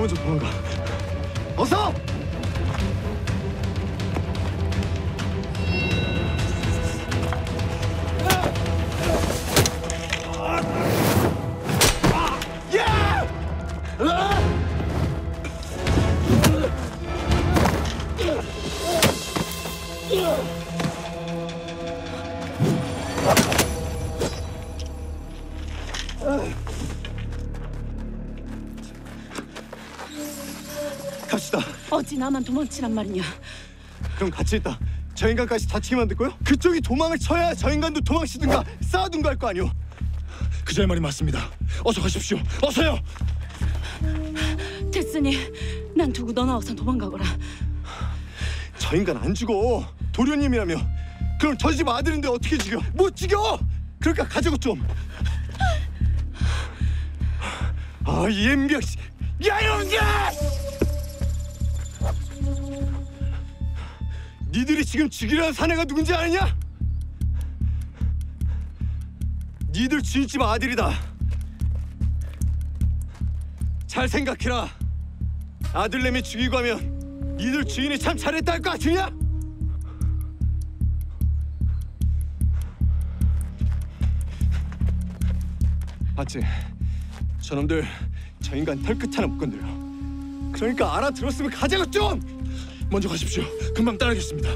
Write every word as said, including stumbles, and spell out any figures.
먼저 도망가. 어서! 갑시다. 어찌 나만 도망치란 말이냐. 그럼 같이 있다 저 인간까지 다치게 만들고요? 그쪽이 도망을 쳐야 저 인간도 도망치든가 쌓아둔가 할 거 아니오. 그자의 말이 맞습니다. 어서 가십시오. 어서요. 됐으니 난 두고 너나 어서 도망가거라. 저 인간 안 죽어. 도련님이라며. 그럼 저 집 아들인데 어떻게 죽여? 못 죽여. 그러니까 가자고 좀. 아, 이 엠비엔 씨. 야, 이놈들아! 니들이 지금 죽이려는 사내가 누군지 아느냐? 니들 주인집 아들이다. 잘 생각해라. 아들내미 죽이고 하면 니들 주인이 참 잘했다 할 거 아니냐? 봤지? 저놈들 저 인간 털끝 하나 못 건드려. 그러니까 알아들었으면 가자고 좀! 먼저 가십시오. 금방 따라오겠습니다.